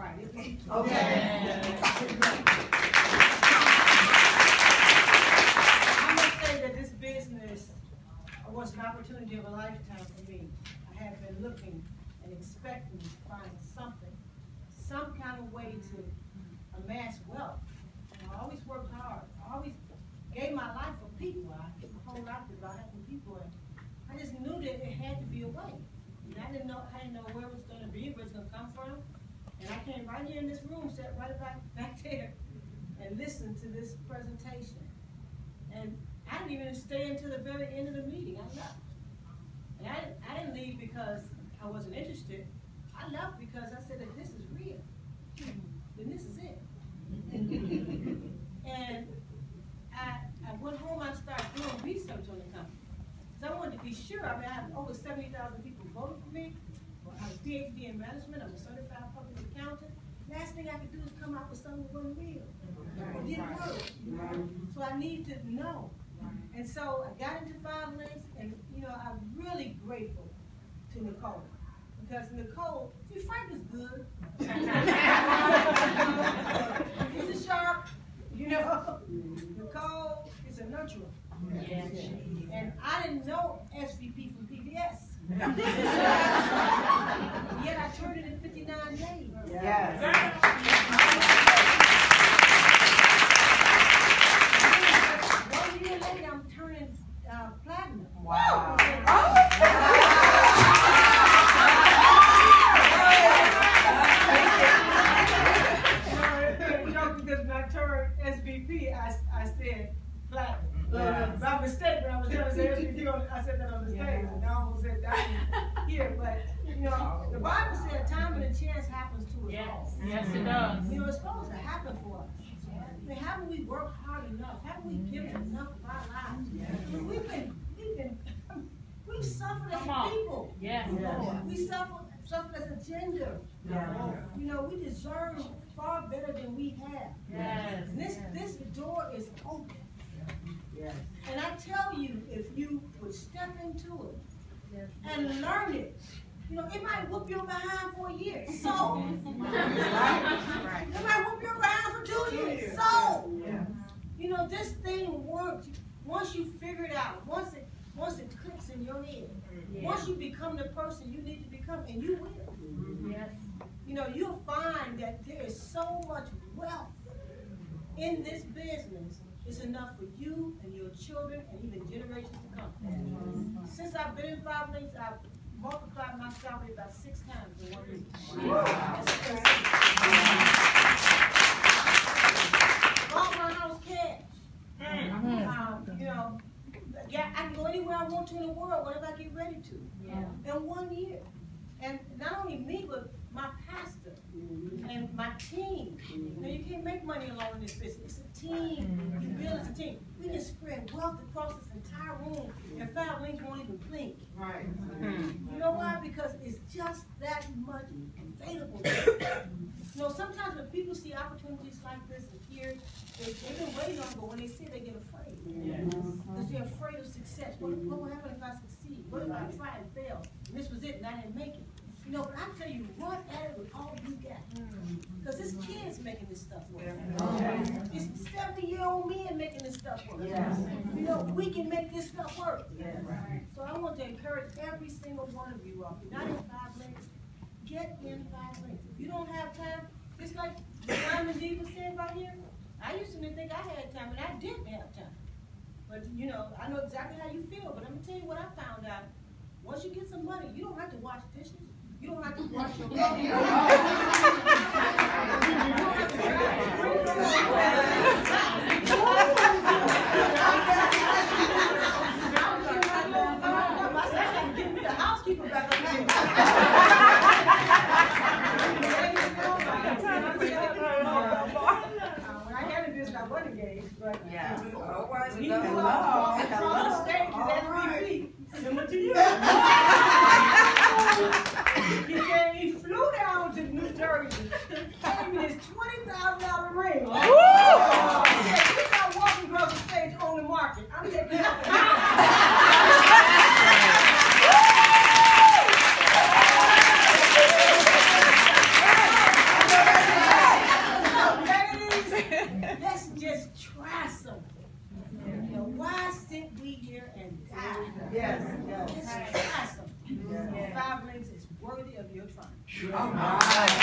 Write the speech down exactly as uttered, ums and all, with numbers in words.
Right. Okay. I must say that this business was an opportunity of a lifetime for me. I had been looking and expecting to find something, some kind of way to amass wealth. And I always worked hard. I always gave my life for people. I did a whole lot about helping people. And I just knew that it had to be a way. And I didn't know I didn't know where it was going to be, where it was going to come from. And I came right here in this room, sat right about back there, and listened to this presentation. And I didn't even stay until the very end of the meeting. I left. And I didn't, I didn't leave because I wasn't interested. I left because I said, if this is real, then this is it. And I, I went home, I started doing research on the company. Because I wanted to be sure. I mean, I had over seventy thousand people voting for me. I have a P H D in management. I'm a certified public accountant. Last thing I could do is come out with something that wasn't real. It didn't work. So I need to know. And so I got into five linx, and you know, I'm really grateful to Nicole. Because Nicole, see, Frank is good. He's a shark, you know. Nicole is a nurturer. Yeah. And I didn't know S V P from P B S. Yet I turned it in fifty-nine days. Yes. Yes. One year later, I'm turning uh, platinum. Wow. Oh. Because when I turned S V P, I, I said platinum. Uh, by mistake, when I was trying to say S V P, I said that on the stage, and I almost said that here. But you know, the Bible said, "Time and a chance happens to us." Yes, all. Yes, it does. You know, it's supposed to happen for us. I mean, haven't we worked hard enough? Haven't we given yes. enough of our lives? Yes. I mean, we've been, we've been, we've suffered as people. Yes, yes. We suffered, suffered as a gender. Yes. You know, we deserve far better than we have. Yes. This yes. this door is open. Yes. And I tell you, if you would step into it yes. and learn it, you know, it might whoop your behind for a year. So, right. Right. It might whoop your behind for two years. So, yeah. You know, this thing works once you figure it out, once it once it clicks in your head, yeah. once you become the person you need to become, and you will. Mm-hmm. Yes. You know, you'll find that there is so much wealth in this business. It's enough for you and your children and even generations to come. Mm-hmm. Since I've been in five linx, I've multiplied my salary about six times in one week. Wow. Bought my house cash. Mm-hmm. Um, you know, yeah, I can go anywhere I want to in the world whenever I get ready to. Yeah. In one year. And not only me, but my pastor and my team. You know, you can't make money alone in this business. It's a team. You build as a team. We can spread wealth across this entire room, and five linx won't even blink. Right. You know why? Because it's just that much available. You know, sometimes when people see opportunities like this here, they, they've been waiting on it, but when they see it, they get afraid. Because they're afraid of success. What, what will happen if I succeed? What if I try and fail? And this was it, and I didn't make it. You know, but I tell you, run at it with all you got. Because this kid's making this stuff work. It's seventy-year-old men making this stuff work. You know, we can make this stuff work. So I want to encourage every single one of you, all. If you're not in five linx, get in five linx. If you don't have time, it's like Diamond D was saying right here. I used to think I had time, and I didn't have time. But, you know, I know exactly how you feel, but I'm going to tell you what I found out. Once you get some money, you don't have to wash dishes. You don't have to wash your clothes. You don't have to wash I said, I can get me the housekeeper back up here. When I had a business, I wasn't engaged. But yeah. Otherwise, you know, I was on the stage as S V P. Similar to you. He flew down to New Jersey, gave me this twenty thousand dollar ring. Woo! Uh, he said, he's not walking across the stage on the market. I'm taking it out. Let's try something. You know, why sit we here and die? Yes, yes. Let's try something. Yes. Five Linx is worthy of your time. Sure. Oh, my.